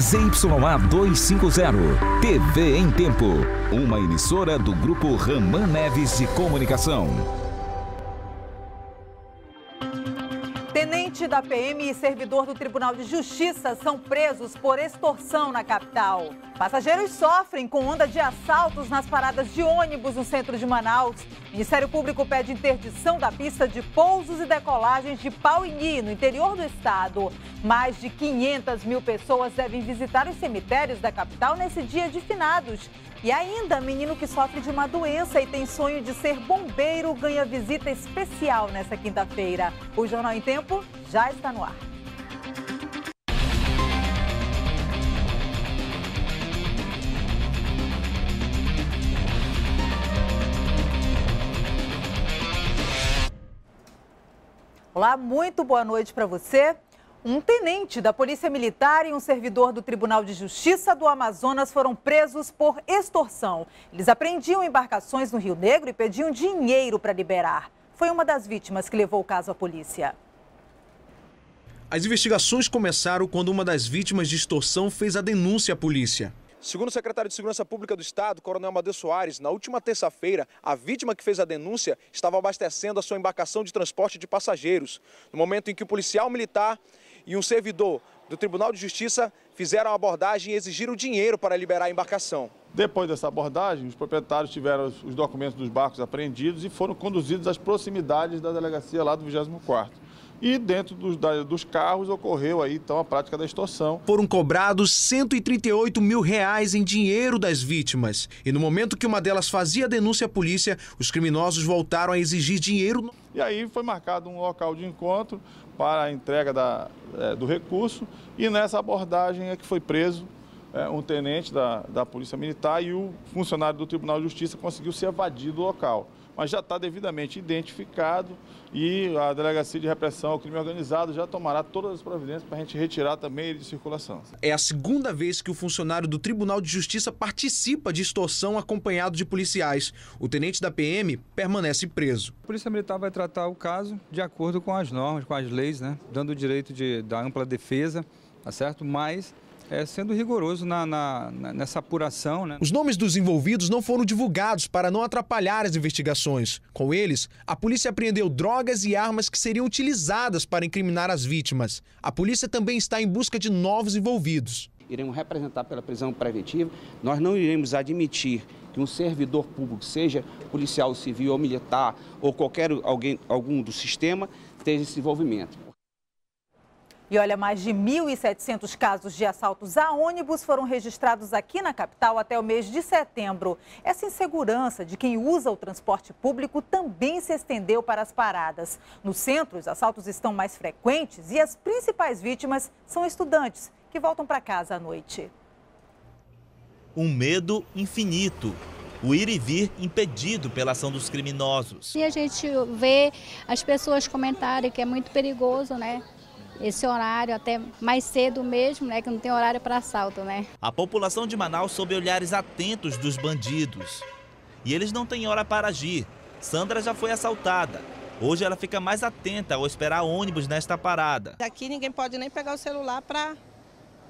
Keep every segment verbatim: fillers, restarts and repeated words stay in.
Z Y A duzentos e cinquenta, T V em Tempo, uma emissora do grupo Ramã Neves de Comunicação. Tenente da P M e servidor do Tribunal de Justiça são presos por extorsão na capital. Passageiros sofrem com onda de assaltos nas paradas de ônibus no centro de Manaus. O Ministério Público pede interdição da pista de pousos e decolagens de Pauini, no interior do estado. Mais de quinhentas mil pessoas devem visitar os cemitérios da capital nesse dia de finados. E ainda, menino que sofre de uma doença e tem sonho de ser bombeiro ganha visita especial nesta quinta-feira. O Jornal em Tempo já está no ar. Olá, muito boa noite para você. Um tenente da Polícia Militar e um servidor do Tribunal de Justiça do Amazonas foram presos por extorsão. Eles apreendiam embarcações no Rio Negro e pediam dinheiro para liberar. Foi uma das vítimas que levou o caso à polícia. As investigações começaram quando uma das vítimas de extorsão fez a denúncia à polícia. Segundo o secretário de Segurança Pública do Estado, Coronel Madel Soares, na última terça-feira, a vítima que fez a denúncia estava abastecendo a sua embarcação de transporte de passageiros. No momento em que o policial militar e um servidor do Tribunal de Justiça fizeram a abordagem e exigiram dinheiro para liberar a embarcação. Depois dessa abordagem, os proprietários tiveram os documentos dos barcos apreendidos e foram conduzidos às proximidades da delegacia lá do vigésimo quarto. E dentro dos, da, dos carros ocorreu aí então a prática da extorsão. Foram cobrados cento e trinta e oito mil reais em dinheiro das vítimas. E no momento que uma delas fazia a denúncia à polícia, os criminosos voltaram a exigir dinheiro. E aí foi marcado um local de encontro para a entrega da, é, do recurso. E nessa abordagem é que foi preso é, um tenente da, da Polícia Militar e o funcionário do Tribunal de Justiça conseguiu se evadir do local. Mas já está devidamente identificado e a Delegacia de Repressão ao Crime Organizado já tomará todas as providências para a gente retirar também ele de circulação. É a segunda vez que o funcionário do Tribunal de Justiça participa de extorsão acompanhado de policiais. O tenente da P M permanece preso. A Polícia Militar vai tratar o caso de acordo com as normas, com as leis, né? Dando o direito de, da ampla defesa, tá certo? Mas... É, sendo rigoroso na, na, nessa apuração, né? Os nomes dos envolvidos não foram divulgados para não atrapalhar as investigações. Com eles, a polícia apreendeu drogas e armas que seriam utilizadas para incriminar as vítimas. A polícia também está em busca de novos envolvidos. Iremos representar pela prisão preventiva. Nós não iremos admitir que um servidor público, seja policial civil ou militar, ou qualquer alguém, algum do sistema, tenha esse envolvimento. E olha, mais de mil e setecentos casos de assaltos a ônibus foram registrados aqui na capital até o mês de setembro. Essa insegurança de quem usa o transporte público também se estendeu para as paradas. No centro, os assaltos estão mais frequentes e as principais vítimas são estudantes que voltam para casa à noite. Um medo infinito. O ir e vir impedido pela ação dos criminosos. E a gente vê as pessoas comentarem que é muito perigoso, né? Esse horário, até mais cedo mesmo, né, que não tem horário para assalto, né? A população de Manaus sob olhares atentos dos bandidos. E eles não têm hora para agir. Sandra já foi assaltada. Hoje ela fica mais atenta ao esperar ônibus nesta parada. Aqui ninguém pode nem pegar o celular para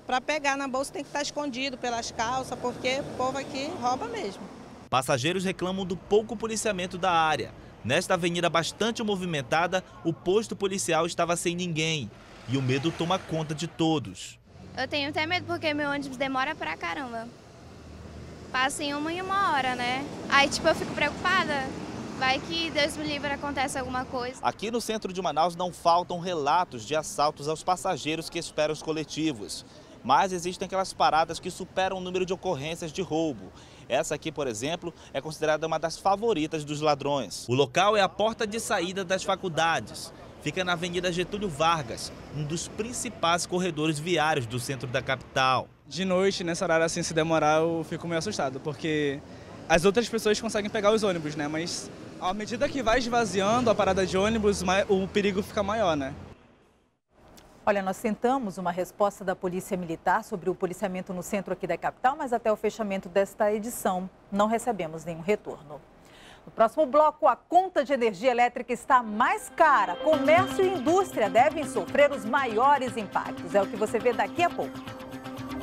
para pegar na bolsa, tem que estar escondido pelas calças, porque o povo aqui rouba mesmo. Passageiros reclamam do pouco policiamento da área. Nesta avenida bastante movimentada, o posto policial estava sem ninguém. E o medo toma conta de todos. Eu tenho até medo porque meu ônibus demora pra caramba. Passa em uma e uma hora, né? Aí, tipo, eu fico preocupada. Vai que Deus me livre, acontece alguma coisa. Aqui no centro de Manaus não faltam relatos de assaltos aos passageiros que esperam os coletivos. Mas existem aquelas paradas que superam o número de ocorrências de roubo. Essa aqui, por exemplo, é considerada uma das favoritas dos ladrões. O local é a porta de saída das faculdades. Fica na Avenida Getúlio Vargas, um dos principais corredores viários do centro da capital. De noite, nessa horário assim, se demorar, eu fico meio assustado, porque as outras pessoas conseguem pegar os ônibus, né? Mas à medida que vai esvaziando a parada de ônibus, o perigo fica maior, né? Olha, nós tentamos uma resposta da Polícia Militar sobre o policiamento no centro aqui da capital, mas até o fechamento desta edição não recebemos nenhum retorno. No próximo bloco, a conta de energia elétrica está mais cara. Comércio e indústria devem sofrer os maiores impactos. É o que você vê daqui a pouco.